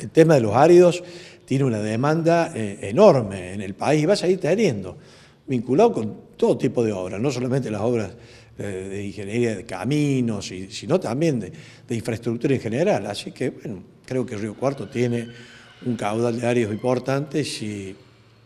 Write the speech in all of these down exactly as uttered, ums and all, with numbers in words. El tema de los áridos tiene una demanda eh, enorme en el país y va a seguir teniendo, vinculado con todo tipo de obras, no solamente las obras eh, de ingeniería de caminos, y, sino también de, de infraestructura en general. Así que, bueno, creo que Río Cuarto tiene un caudal de áridos importante. Si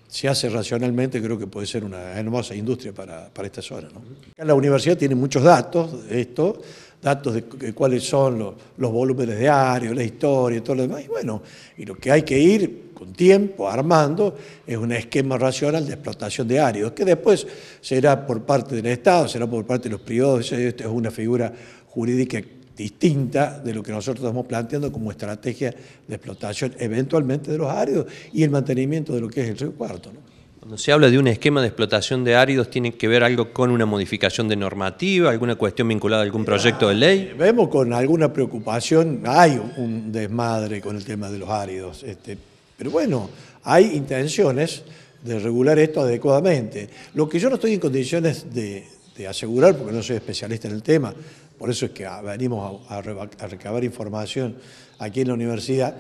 se hace racionalmente, creo que puede ser una hermosa industria para, para esta zona, ¿no? Acá en la universidad tiene muchos datos de esto, datos de, de cuáles son los, los volúmenes de áridos, la historia y todo lo demás. Y bueno, y lo que hay que ir con tiempo armando es un esquema racional de explotación de áridos, que después será por parte del Estado, será por parte de los privados. Esto es una figura jurídica distinta de lo que nosotros estamos planteando como estrategia de explotación eventualmente de los áridos y el mantenimiento de lo que es el Río Cuarto, ¿no? Cuando se habla de un esquema de explotación de áridos, ¿tiene que ver algo con una modificación de normativa, alguna cuestión vinculada a algún proyecto de ley? Vemos con alguna preocupación, hay un desmadre con el tema de los áridos, este, pero bueno, hay intenciones de regular esto adecuadamente. Lo que yo no estoy en condiciones de, de asegurar, porque no soy especialista en el tema, por eso es que venimos a, a recabar información aquí en la universidad,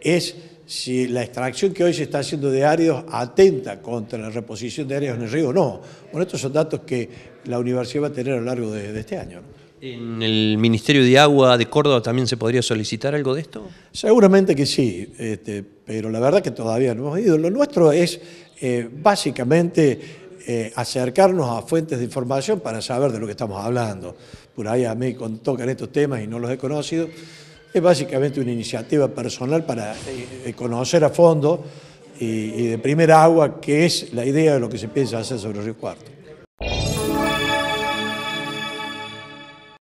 es si la extracción que hoy se está haciendo de áridos atenta contra la reposición de áridos en el río o no. Bueno, estos son datos que la universidad va a tener a lo largo de, de este año, ¿no? ¿En el Ministerio de Agua de Córdoba también se podría solicitar algo de esto? Seguramente que sí, este, pero la verdad que todavía no hemos ido. Lo nuestro es eh, básicamente... Eh, acercarnos a fuentes de información para saber de lo que estamos hablando. Por ahí a mí cuando tocan estos temas y no los he conocido, es básicamente una iniciativa personal para eh, conocer a fondo y, y de primera agua qué es la idea de lo que se piensa hacer sobre el Río Cuarto.